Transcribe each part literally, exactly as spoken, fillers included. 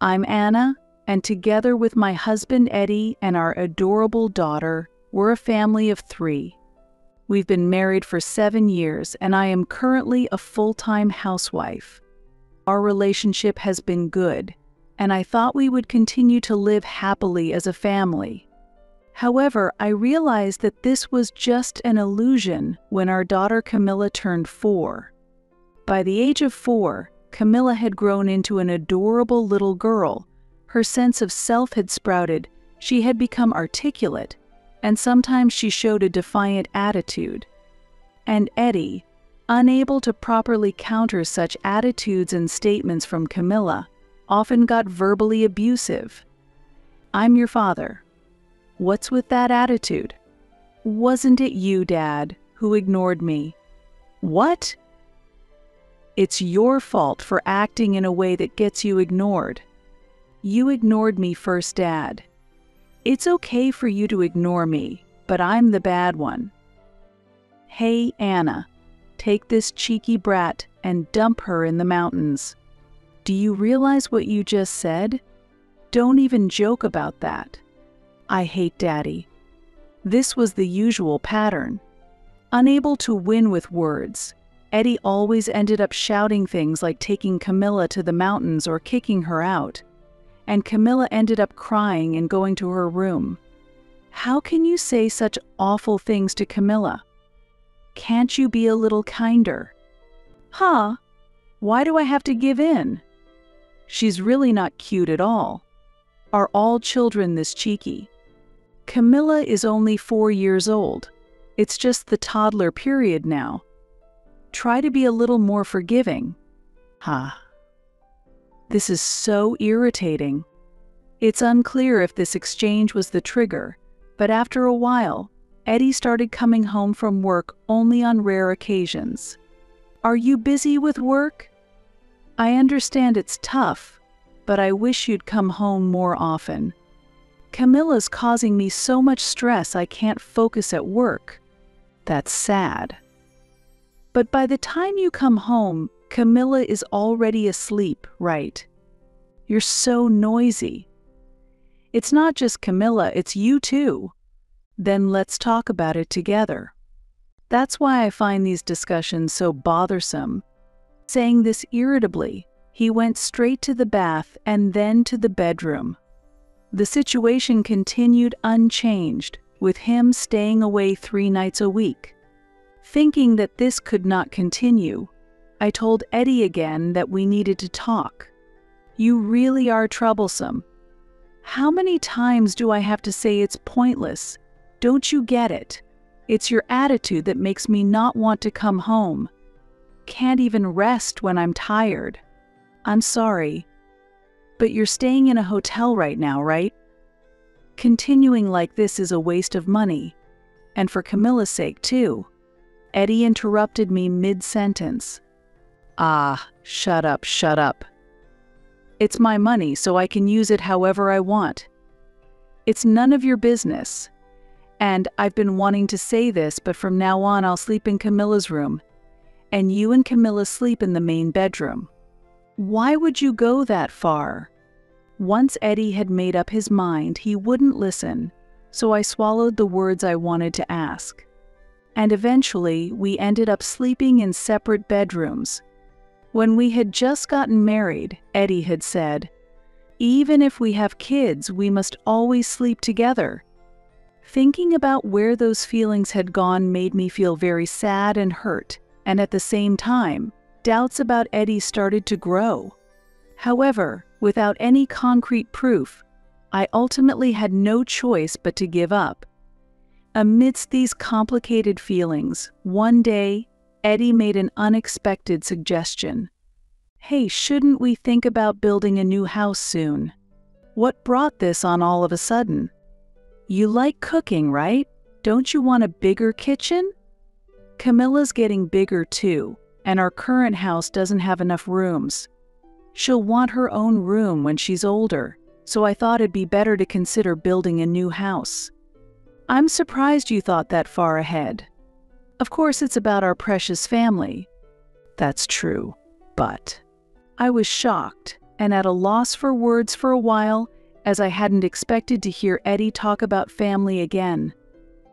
I'm Anna, and together with my husband Eddie and our adorable daughter, we're a family of three. We've been married for seven years, and I am currently a full-time housewife. Our relationship has been good, and I thought we would continue to live happily as a family. However, I realized that this was just an illusion when our daughter Camilla turned four. By the age of four, Camilla had grown into an adorable little girl. Her sense of self had sprouted, she had become articulate, and sometimes she showed a defiant attitude. And Eddie, unable to properly counter such attitudes and statements from Camilla, often got verbally abusive. "I'm your father. What's with that attitude? Wasn't it you, Dad, who ignored me? What? It's your fault for acting in a way that gets you ignored. You ignored me first, Dad. It's okay for you to ignore me, but I'm the bad one. Hey, Anna, take this cheeky brat and dump her in the mountains. Do you realize what you just said? Don't even joke about that. I hate Daddy." This was the usual pattern. Unable to win with words, Eddie always ended up shouting things like taking Camilla to the mountains or kicking her out, and Camilla ended up crying and going to her room. "How can you say such awful things to Camilla? Can't you be a little kinder?" "Huh? Why do I have to give in? She's really not cute at all. Are all children this cheeky? Camilla is only four years old. It's just the toddler period now. Try to be a little more forgiving." Huh. This is so irritating. It's unclear if this exchange was the trigger, but after a while, Eddie started coming home from work only on rare occasions. "Are you busy with work? I understand it's tough, but I wish you'd come home more often. Camilla's causing me so much stress I can't focus at work." That's sad. "But by the time you come home, Camilla is already asleep, right? You're so noisy. It's not just Camilla, it's you too. Then let's talk about it together." That's why I find these discussions so bothersome. Saying this irritably, he went straight to the bath and then to the bedroom. The situation continued unchanged, with him staying away three nights a week. Thinking that this could not continue, I told Eddie again that we needed to talk. "You really are troublesome. How many times do I have to say it's pointless? Don't you get it? It's your attitude that makes me not want to come home. Can't even rest when I'm tired. I'm sorry, but you're staying in a hotel right now, right? Continuing like this is a waste of money, and for Camilla's sake too." Eddie interrupted me mid-sentence. "Ah, shut up, shut up. It's my money, so I can use it however I want. It's none of your business. And I've been wanting to say this, but from now on I'll sleep in Camilla's room, and you and Camilla sleep in the main bedroom." Why would you go that far? Once Eddie had made up his mind, he wouldn't listen, so I swallowed the words I wanted to ask. And eventually, we ended up sleeping in separate bedrooms. When we had just gotten married, Eddie had said, "Even if we have kids, we must always sleep together." Thinking about where those feelings had gone made me feel very sad and hurt, and at the same time, doubts about Eddie started to grow. However, without any concrete proof, I ultimately had no choice but to give up. Amidst these complicated feelings, one day, Eddie made an unexpected suggestion. "Hey, shouldn't we think about building a new house soon? What brought this on all of a sudden? You like cooking, right? Don't you want a bigger kitchen? Camilla's getting bigger too, and our current house doesn't have enough rooms. She'll want her own room when she's older, so I thought it'd be better to consider building a new house." "I'm surprised you thought that far ahead. Of course it's about our precious family." "That's true, but..." I was shocked, and at a loss for words for a while, as I hadn't expected to hear Eddie talk about family again.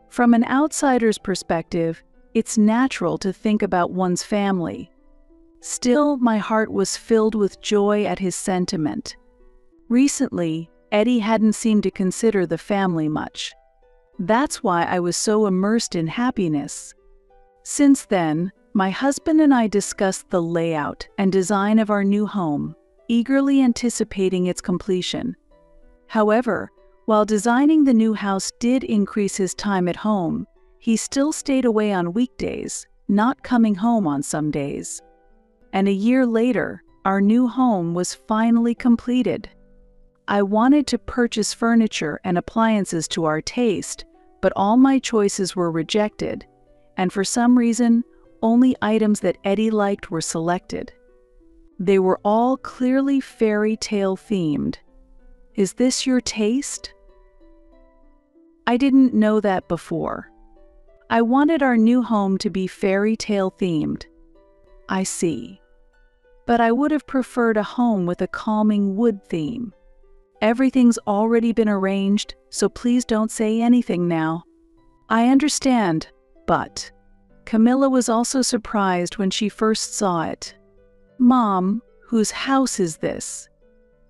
From an outsider's perspective, it's natural to think about one's family. Still, my heart was filled with joy at his sentiment. Recently, Eddie hadn't seemed to consider the family much. That's why I was so immersed in happiness. Since then, my husband and I discussed the layout and design of our new home, eagerly anticipating its completion. However, while designing the new house did increase his time at home, he still stayed away on weekdays, not coming home on some days. And a year later, our new home was finally completed. I wanted to purchase furniture and appliances to our taste, but all my choices were rejected, and for some reason, only items that Eddie liked were selected. They were all clearly fairy tale themed. Is this your taste? I didn't know that before. I wanted our new home to be fairy tale themed. I see. But I would have preferred a home with a calming wood theme. Everything's already been arranged, so please don't say anything now. I understand, but... Camilla was also surprised when she first saw it. Mom, whose house is this?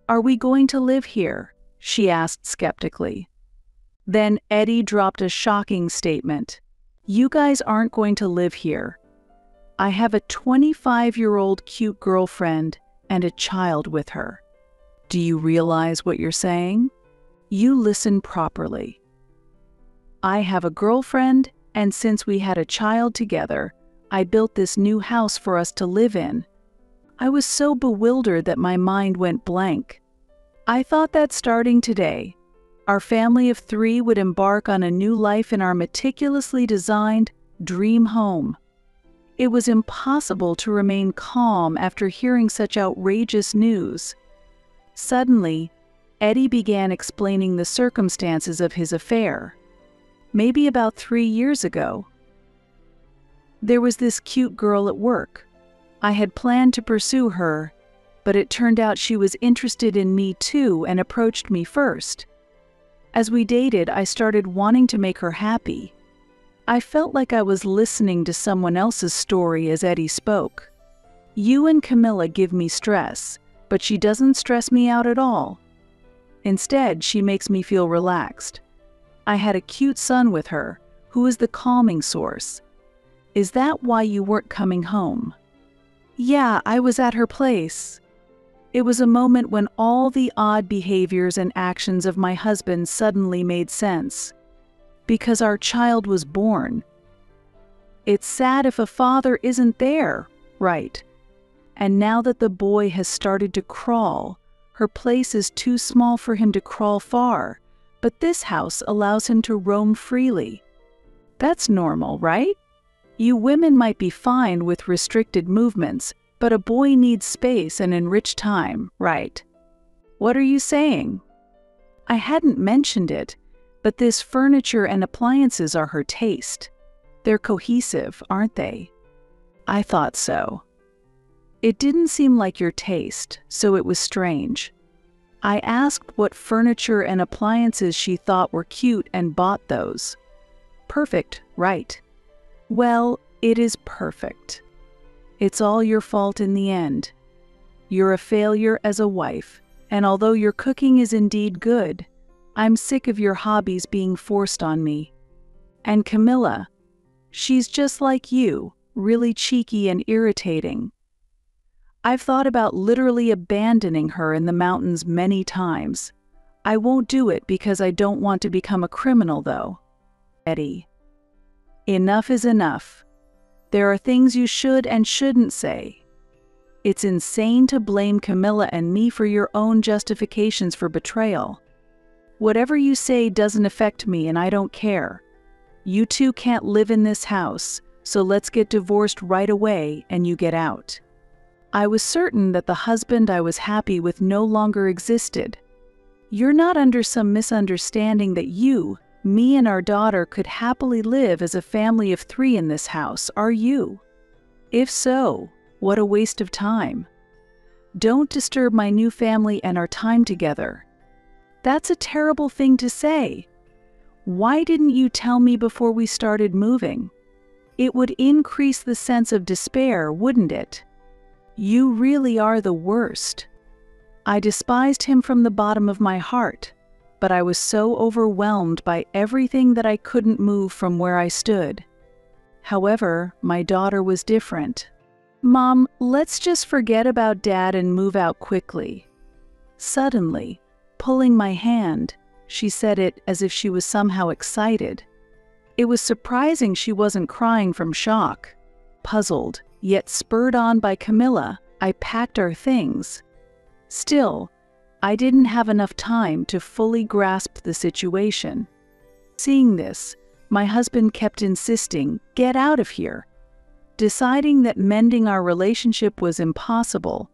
Are we going to live here? She asked skeptically. Then Eddie dropped a shocking statement. You guys aren't going to live here. I have a twenty-five-year-old cute girlfriend and a child with her. Do you realize what you're saying? You listen properly. I have a girlfriend, and since we had a child together, I built this new house for us to live in. I was so bewildered that my mind went blank. I thought that starting today, our family of three would embark on a new life in our meticulously designed dream home. It was impossible to remain calm after hearing such outrageous news. Suddenly, Eddie began explaining the circumstances of his affair. Maybe about three years ago, there was this cute girl at work. I had planned to pursue her, but it turned out she was interested in me too and approached me first. As we dated, I started wanting to make her happy. I felt like I was listening to someone else's story as Eddie spoke. You and Camilla give me stress, but she doesn't stress me out at all. Instead, she makes me feel relaxed. I had a cute son with her, who is the calming source. Is that why you weren't coming home? Yeah, I was at her place. It was a moment when all the odd behaviors and actions of my husband suddenly made sense. Because our child was born. It's sad if a father isn't there, right? And now that the boy has started to crawl, her place is too small for him to crawl far, but this house allows him to roam freely. That's normal, right? You women might be fine with restricted movements, but a boy needs space and enriched time, right? What are you saying? I hadn't mentioned it, but this furniture and appliances are her taste. They're cohesive, aren't they? I thought so. It didn't seem like your taste, so it was strange. I asked what furniture and appliances she thought were cute and bought those. Perfect, right? Well, it is perfect. It's all your fault in the end. You're a failure as a wife, and although your cooking is indeed good, I'm sick of your hobbies being forced on me. And Camilla, she's just like you, really cheeky and irritating. I've thought about literally abandoning her in the mountains many times. I won't do it because I don't want to become a criminal, though. Eddie, enough is enough. There are things you should and shouldn't say. It's insane to blame Camilla and me for your own justifications for betrayal. Whatever you say doesn't affect me and I don't care. You two can't live in this house, so let's get divorced right away and you get out. I was certain that the husband I was happy with no longer existed. You're not under some misunderstanding that you, me and our daughter could happily live as a family of three in this house, are you? If so, what a waste of time. Don't disturb my new family and our time together. That's a terrible thing to say. Why didn't you tell me before we started moving? It would increase the sense of despair, wouldn't it? You really are the worst. I despised him from the bottom of my heart, but I was so overwhelmed by everything that I couldn't move from where I stood. However, my daughter was different. Mom, let's just forget about Dad and move out quickly. Suddenly, pulling my hand, she said it as if she was somehow excited. It was surprising she wasn't crying from shock. Puzzled, yet spurred on by Camilla, I packed our things. Still, I didn't have enough time to fully grasp the situation. Seeing this, my husband kept insisting, "Get out of here." Deciding that mending our relationship was impossible,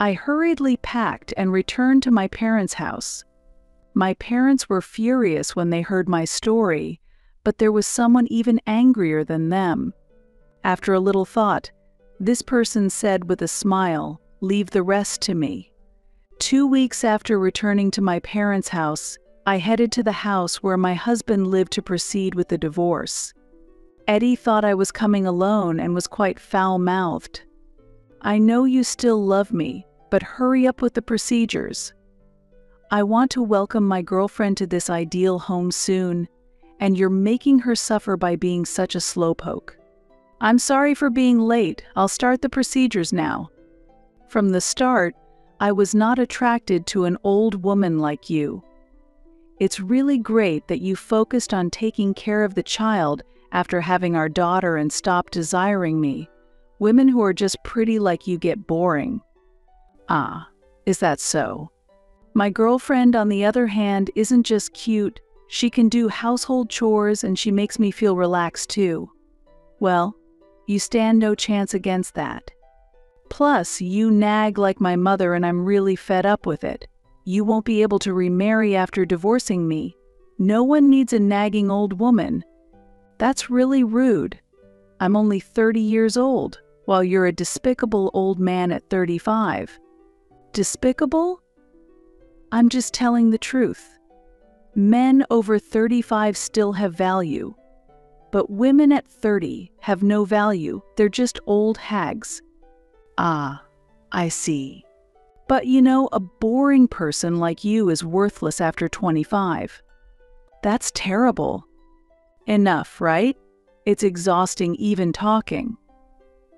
I hurriedly packed and returned to my parents' house. My parents were furious when they heard my story, but there was someone even angrier than them. After a little thought, this person said with a smile, "Leave the rest to me." Two weeks after returning to my parents' house, I headed to the house where my husband lived to proceed with the divorce. Eddie thought I was coming alone and was quite foul-mouthed. "I know you still love me, but hurry up with the procedures. I want to welcome my girlfriend to this ideal home soon, and you're making her suffer by being such a slowpoke. I'm sorry for being late. I'll start the procedures now." From the start, I was not attracted to an old woman like you. It's really great that you focused on taking care of the child after having our daughter and stopped desiring me. Women who are just pretty like you get boring. Ah, is that so? My girlfriend, on the other hand, isn't just cute, she can do household chores and she makes me feel relaxed too. Well, you stand no chance against that. Plus, you nag like my mother and I'm really fed up with it. You won't be able to remarry after divorcing me. No one needs a nagging old woman. That's really rude. I'm only thirty years old, while you're a despicable old man at thirty-five. Despicable? I'm just telling the truth. Men over thirty-five still have value, but women at thirty have no value. They're just old hags. Ah, I see. But you know, a boring person like you is worthless after twenty-five. That's terrible. Enough, right? It's exhausting even talking.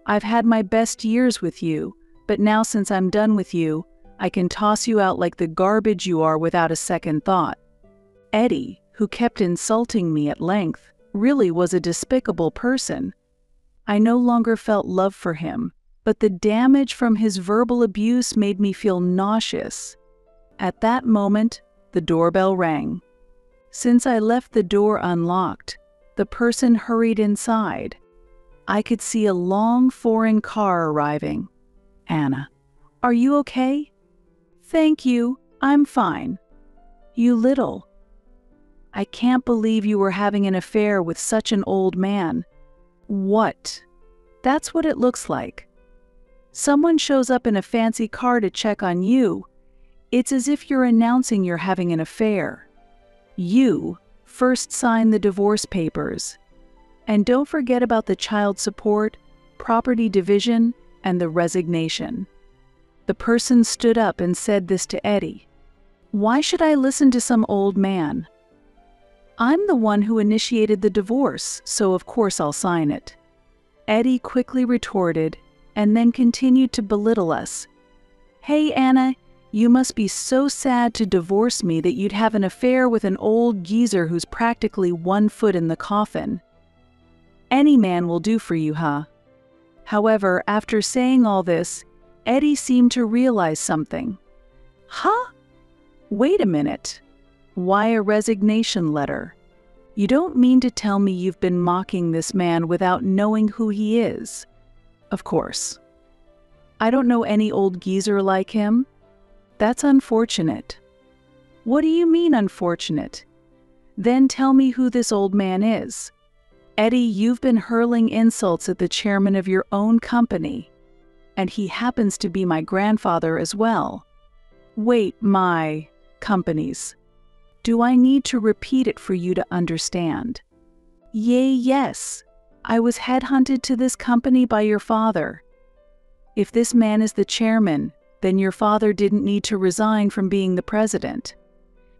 I've had my best years with you, but now since I'm done with you, I can toss you out like the garbage you are without a second thought. Eddie, who kept insulting me at length, really was a despicable person. I no longer felt love for him, but the damage from his verbal abuse made me feel nauseous. At that moment, the doorbell rang. Since I left the door unlocked, the person hurried inside. I could see a long foreign car arriving. "Anna, are you okay?" "Thank you, I'm fine." "You little. I can't believe you were having an affair with such an old man." "What?" "That's what it looks like. Someone shows up in a fancy car to check on you. It's as if you're announcing you're having an affair. You first sign the divorce papers. And don't forget about the child support, property division, and the resignation." The person stood up and said this to Eddie. "Why should I listen to some old man? I'm the one who initiated the divorce, so of course I'll sign it." Eddie quickly retorted and then continued to belittle us. "Hey Anna, you must be so sad to divorce me that you'd have an affair with an old geezer who's practically one foot in the coffin. Any man will do for you, huh?" However, after saying all this, Eddie seemed to realize something. "Huh? Wait a minute. Why a resignation letter? You don't mean to tell me you've been mocking this man without knowing who he is?" "Of course. I don't know any old geezer like him." "That's unfortunate." "What do you mean unfortunate? Then tell me who this old man is." "Eddie, you've been hurling insults at the chairman of your own company. and he happens to be my grandfather as well. Wait, my companies. Do I need to repeat it for you to understand? Yea, yes. I was headhunted to this company by your father. If this man is the chairman, then your father didn't need to resign from being the president.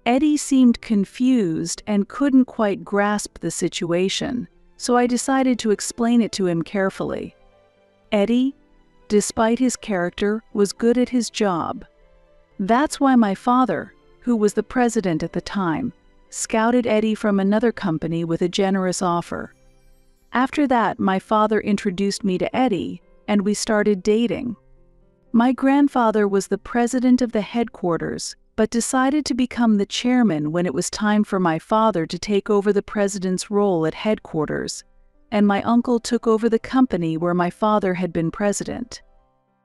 Eddie seemed confused and couldn't quite grasp the situation, so I decided to explain it to him carefully. Eddie, despite his character, was good at his job. That's why my father, who was the president at the time, scouted Eddie from another company with a generous offer. After that, my father introduced me to Eddie, and we started dating. My grandfather was the president of the headquarters, but decided to become the chairman when it was time for my father to take over the president's role at headquarters, and my uncle took over the company where my father had been president.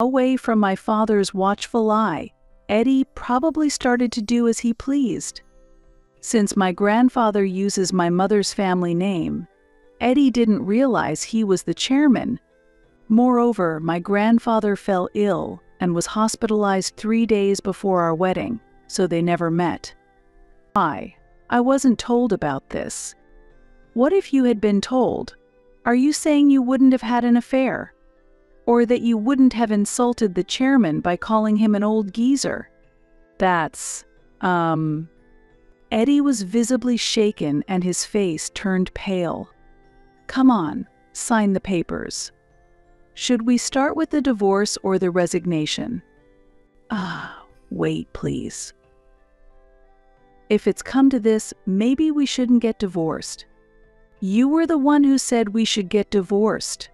Away from my father's watchful eye, Eddie probably started to do as he pleased. Since my grandfather uses my mother's family name, Eddie didn't realize he was the chairman. Moreover, my grandfather fell ill and was hospitalized three days before our wedding, so they never met. I, I wasn't told about this. What if you had been told? Are you saying you wouldn't have had an affair? Or that you wouldn't have insulted the chairman by calling him an old geezer? That's, um... Eddie was visibly shaken and his face turned pale. Come on, sign the papers. Should we start with the divorce or the resignation? Ah, wait, please. If it's come to this, maybe we shouldn't get divorced. You were the one who said we should get divorced.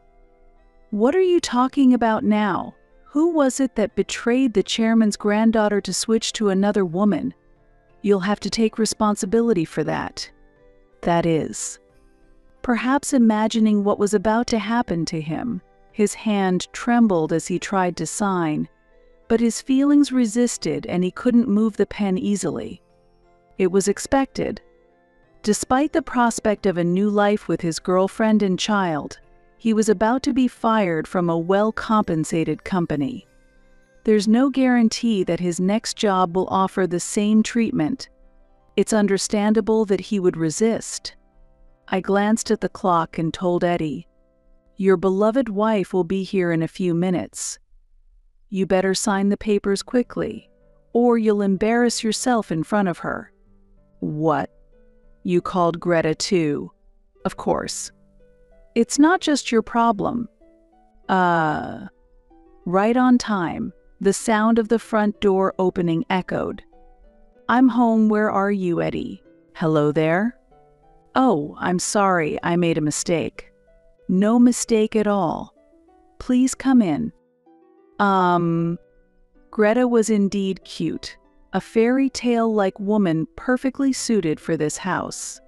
What are you talking about now? Who was it that betrayed the chairman's granddaughter to switch to another woman? You'll have to take responsibility for that. That is. Perhaps imagining what was about to happen to him, his hand trembled as he tried to sign, but his feelings resisted and he couldn't move the pen easily. It was expected. Despite the prospect of a new life with his girlfriend and child, he was about to be fired from a well-compensated company. There's no guarantee that his next job will offer the same treatment. It's understandable that he would resist. I glanced at the clock and told Eddie, "Your beloved wife will be here in a few minutes. You better sign the papers quickly, or you'll embarrass yourself in front of her." What? You called Greta too? Of course. It's not just your problem. Uh... Right on time, the sound of the front door opening echoed. I'm home, where are you, Eddie? Hello there? Oh, I'm sorry, I made a mistake. No mistake at all. Please come in. Um, Greta was indeed cute, a fairy tale-like woman perfectly suited for this house.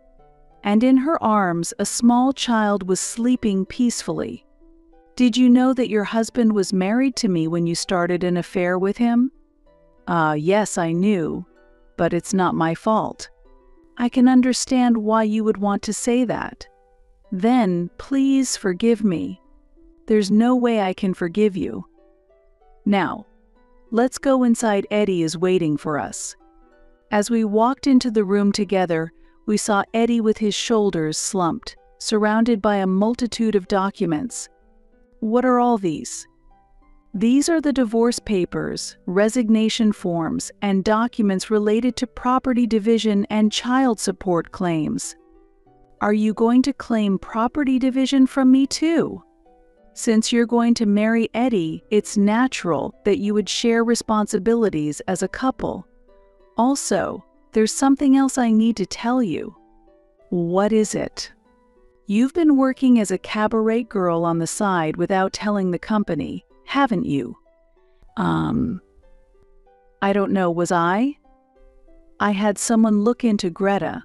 And in her arms, a small child was sleeping peacefully. Did you know that your husband was married to me when you started an affair with him? Ah, uh, yes, I knew, but it's not my fault. I can understand why you would want to say that. Then, please forgive me. There's no way I can forgive you. Now, let's go inside. Eddie is waiting for us. As we walked into the room together, we saw Eddie with his shoulders slumped, surrounded by a multitude of documents. What are all these? These are the divorce papers, resignation forms, and documents related to property division and child support claims. Are you going to claim property division from me too? Since you're going to marry Eddie, it's natural that you would share responsibilities as a couple. Also, there's something else I need to tell you. What is it? You've been working as a cabaret girl on the side without telling the company, haven't you? Um, I don't know, was I? I had someone look into Greta.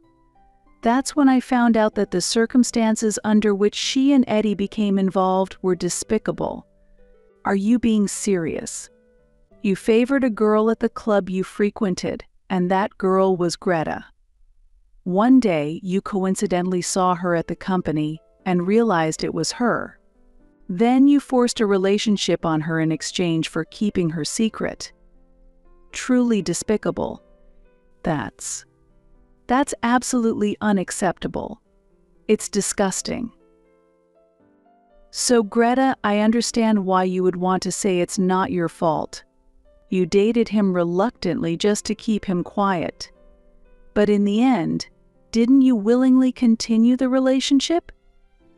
That's when I found out that the circumstances under which she and Eddie became involved were despicable. Are you being serious? You favored a girl at the club you frequented, and that girl was Greta. One day, you coincidentally saw her at the company and realized it was her. Then you forced a relationship on her in exchange for keeping her secret. Truly despicable. That's... that's absolutely unacceptable. It's disgusting. So Greta, I understand why you would want to say it's not your fault. You dated him reluctantly just to keep him quiet. But in the end, didn't you willingly continue the relationship?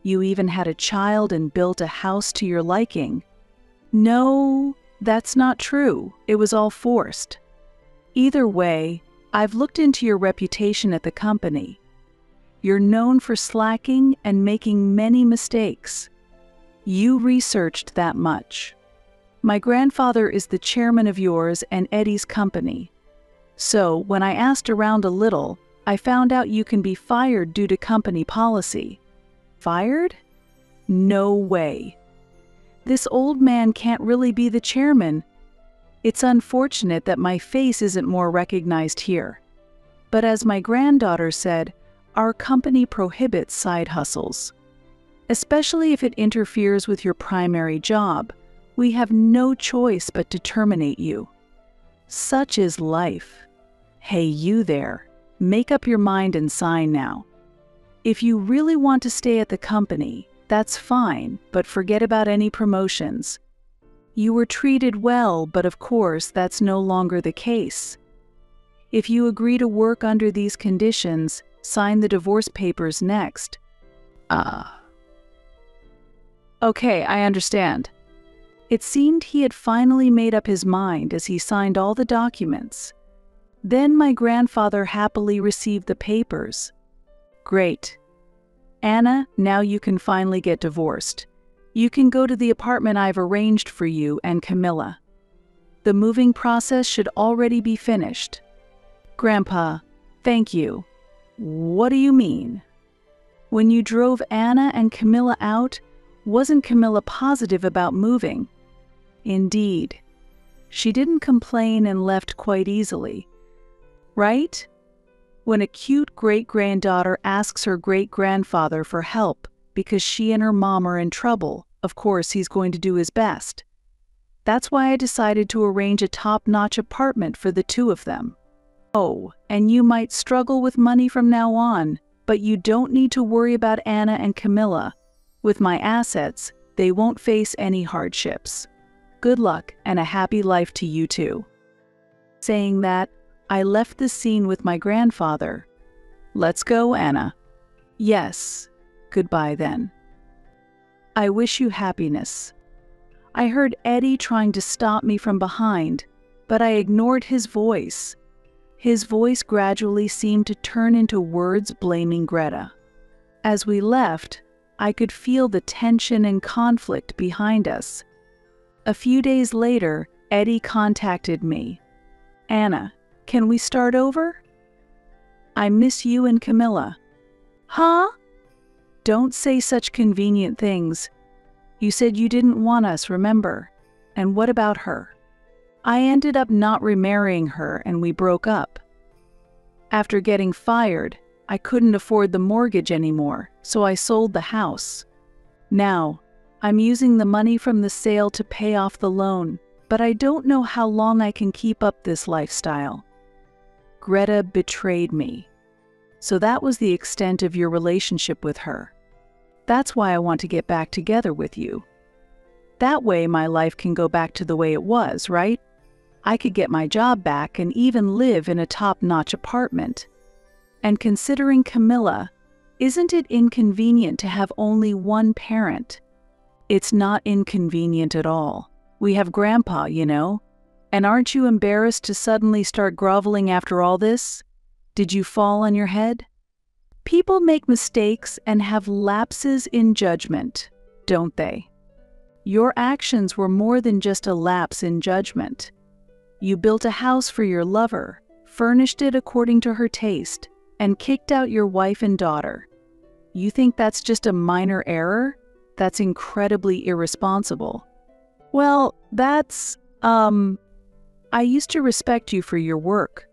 You even had a child and built a house to your liking. No, that's not true. It was all forced. Either way, I've looked into your reputation at the company. You're known for slacking and making many mistakes. You researched that much. My grandfather is the chairman of yours and Eddie's company. So when I asked around a little, I found out you can be fired due to company policy. Fired? No way. This old man can't really be the chairman. It's unfortunate that my face isn't more recognized here. But as my granddaughter said, our company prohibits side hustles. Especially if it interferes with your primary job, we have no choice but to terminate you. Such is life. Hey, you there, make up your mind and sign now. If you really want to stay at the company, that's fine, but forget about any promotions. You were treated well, but of course that's no longer the case. If you agree to work under these conditions, sign the divorce papers next. Uh... Okay, I understand. It seemed he had finally made up his mind as he signed all the documents. Then my grandfather happily received the papers. Great. Anna, now you can finally get divorced. You can go to the apartment I've arranged for you and Camilla. The moving process should already be finished. Grandpa, thank you. What do you mean? When you drove Anna and Camilla out, wasn't Camilla positive about moving? Indeed. She didn't complain and left quite easily. Right? When a cute great-granddaughter asks her great-grandfather for help because she and her mom are in trouble, of course he's going to do his best. That's why I decided to arrange a top-notch apartment for the two of them. Oh, and you might struggle with money from now on, but you don't need to worry about Anna and Camilla. With my assets, they won't face any hardships. Good luck and a happy life to you two. Saying that, I left the scene with my grandfather. Let's go, Anna. Yes. Goodbye then. I wish you happiness. I heard Eddie trying to stop me from behind, but I ignored his voice. His voice gradually seemed to turn into words blaming Greta. As we left, I could feel the tension and conflict behind us. A few days later, Eddie contacted me. Anna, can we start over? I miss you and Camilla. Huh? Don't say such convenient things. You said you didn't want us, remember? And what about her? I ended up not remarrying her and we broke up. After getting fired, I couldn't afford the mortgage anymore, so I sold the house. Now, I'm using the money from the sale to pay off the loan, but I don't know how long I can keep up this lifestyle. Greta betrayed me. So that was the extent of your relationship with her. That's why I want to get back together with you. That way my life can go back to the way it was, right? I could get my job back and even live in a top-notch apartment. And considering Camilla, isn't it inconvenient to have only one parent? It's not inconvenient at all. We have Grandpa, you know. And aren't you embarrassed to suddenly start groveling after all this? Did you fall on your head? People make mistakes and have lapses in judgment, don't they? Your actions were more than just a lapse in judgment. You built a house for your lover, furnished it according to her taste, and kicked out your wife and daughter. You think that's just a minor error? That's incredibly irresponsible. Well, that's, um... I used to respect you for your work,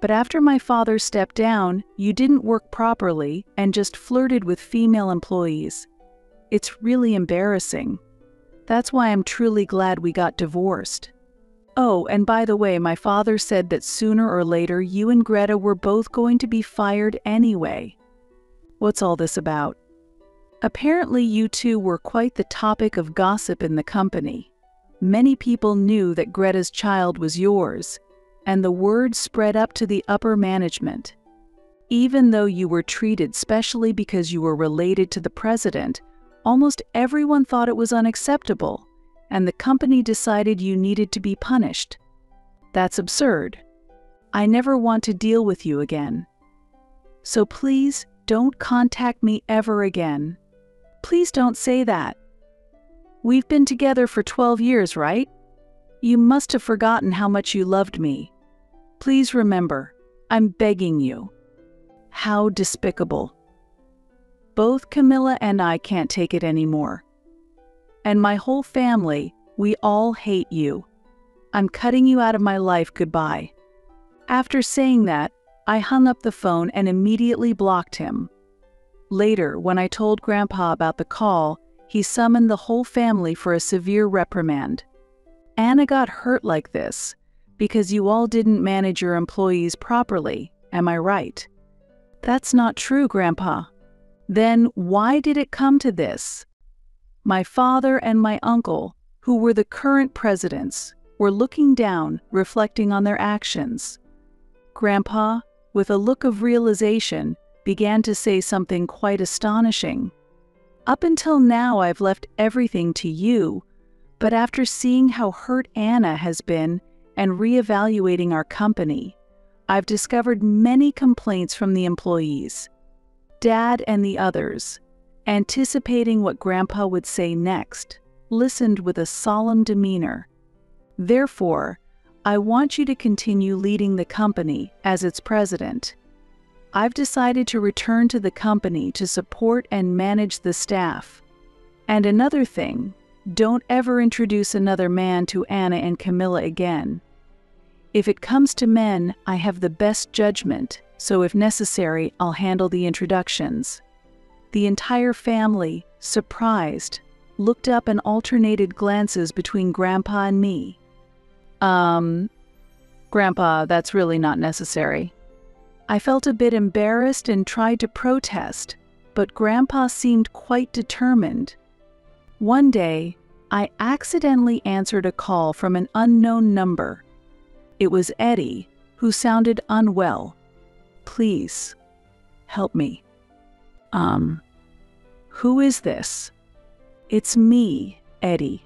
but after my father stepped down, you didn't work properly and just flirted with female employees. It's really embarrassing. That's why I'm truly glad we got divorced. Oh, and by the way, my father said that sooner or later you and Greta were both going to be fired anyway. What's all this about? Apparently you two were quite the topic of gossip in the company. Many people knew that Greta's child was yours, and the word spread up to the upper management. Even though you were treated specially because you were related to the president, almost everyone thought it was unacceptable, and the company decided you needed to be punished. That's absurd. I never want to deal with you again. So please don't contact me ever again. Please don't say that. We've been together for twelve years, right? You must have forgotten how much you loved me. Please remember, I'm begging you. How despicable. Both Camilla and I can't take it anymore. And my whole family, we all hate you. I'm cutting you out of my life, goodbye. After saying that, I hung up the phone and immediately blocked him. Later, when I told Grandpa about the call, he summoned the whole family for a severe reprimand. Anna got hurt like this because you all didn't manage your employees properly, am I right? That's not true, Grandpa. Then why did it come to this? My father and my uncle, who were the current presidents, were looking down, reflecting on their actions. Grandpa, with a look of realization, began to say something quite astonishing. Up until now, I've left everything to you, but after seeing how hurt Anna has been and reevaluating our company, I've discovered many complaints from the employees, Dad and the others, anticipating what Grandpa would say next, listened with a solemn demeanor. Therefore, I want you to continue leading the company as its president. I've decided to return to the company to support and manage the staff. And another thing, don't ever introduce another man to Anna and Camilla again. If it comes to men, I have the best judgment, so if necessary, I'll handle the introductions. The entire family, surprised, looked up and alternated glances between Grandpa and me. Um, Grandpa, that's really not necessary. I felt a bit embarrassed and tried to protest, but Grandpa seemed quite determined. One day, I accidentally answered a call from an unknown number. It was Eddie, who sounded unwell. Please, help me. Um, who is this? It's me, Eddie.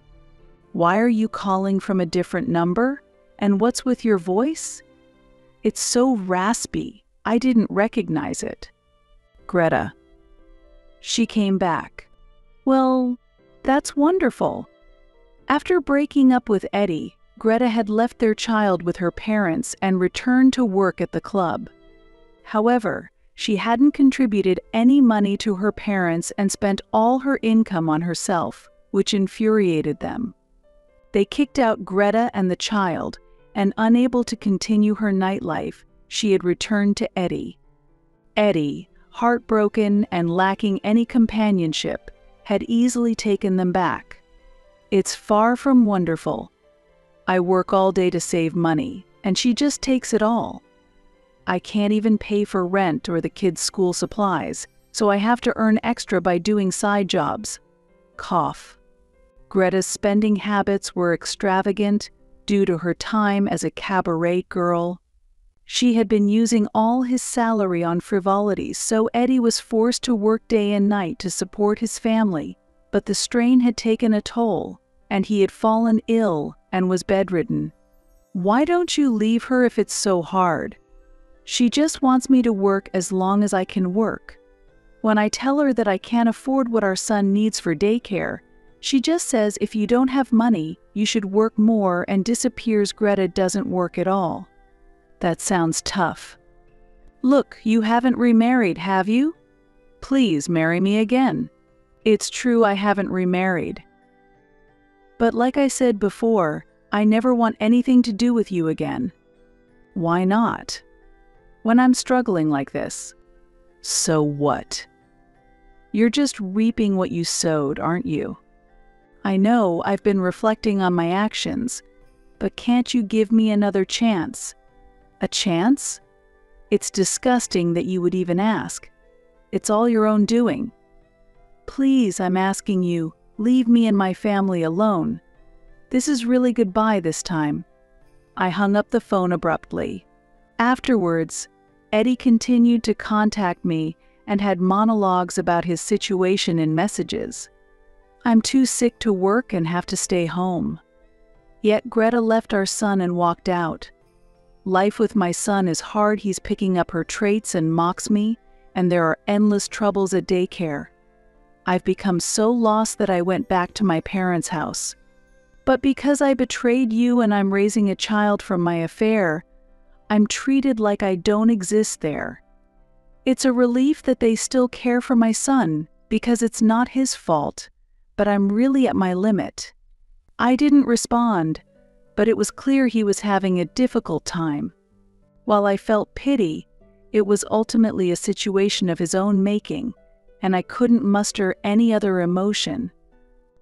Why are you calling from a different number? And what's with your voice? It's so raspy, I didn't recognize it. Greta. She came back. Well, that's wonderful. After breaking up with Eddie, Greta had left their child with her parents and returned to work at the club. However, she hadn't contributed any money to her parents and spent all her income on herself, which infuriated them. They kicked out Greta and the child, and unable to continue her nightlife, she had returned to Eddie. Eddie, heartbroken and lacking any companionship, had easily taken them back. It's far from wonderful. I work all day to save money, and she just takes it all. I can't even pay for rent or the kids' school supplies, so I have to earn extra by doing side jobs. Cough. Greta's spending habits were extravagant due to her time as a cabaret girl. She had been using all his salary on frivolities, so Eddie was forced to work day and night to support his family, but the strain had taken a toll, and he had fallen ill and was bedridden. Why don't you leave her if it's so hard? She just wants me to work as long as I can work. When I tell her that I can't afford what our son needs for daycare, she just says if you don't have money, you should work more and disappears. Greta doesn't work at all. That sounds tough. Look, you haven't remarried, have you? Please marry me again. It's true, I haven't remarried. But like I said before, I never want anything to do with you again. Why not? When I'm struggling like this. So what? You're just reaping what you sowed, aren't you? I know I've been reflecting on my actions, but can't you give me another chance? A chance? It's disgusting that you would even ask. It's all your own doing. Please, I'm asking you, leave me and my family alone. This is really goodbye this time. I hung up the phone abruptly. Afterwards, Eddie continued to contact me and had monologues about his situation in messages. I'm too sick to work and have to stay home. Yet Greta left our son and walked out. Life with my son is hard. He's picking up her traits and mocks me, and there are endless troubles at daycare. I've become so lost that I went back to my parents' house. But because I betrayed you and I'm raising a child from my affair, I'm treated like I don't exist there. It's a relief that they still care for my son, because it's not his fault, but I'm really at my limit. I didn't respond, but it was clear he was having a difficult time. While I felt pity, it was ultimately a situation of his own making, and I couldn't muster any other emotion.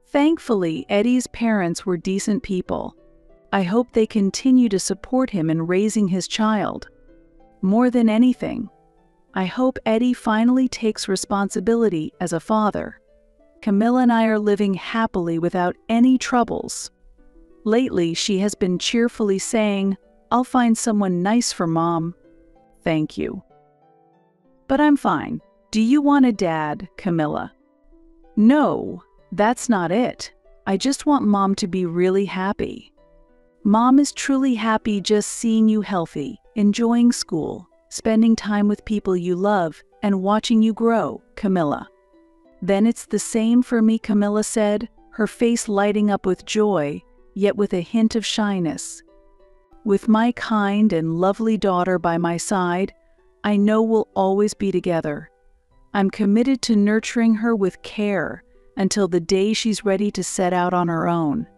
Thankfully, Eddie's parents were decent people. I hope they continue to support him in raising his child. More than anything, I hope Eddie finally takes responsibility as a father. Camilla and I are living happily without any troubles. Lately, she has been cheerfully saying, "I'll find someone nice for Mom." Thank you. But I'm fine. Do you want a dad, Camilla? No, that's not it. I just want Mom to be really happy. Mom is truly happy just seeing you healthy, enjoying school, spending time with people you love, and watching you grow, Camilla. Then it's the same for me, Camilla said, her face lighting up with joy, yet with a hint of shyness. With my kind and lovely daughter by my side, I know we'll always be together. I'm committed to nurturing her with care until the day she's ready to set out on her own.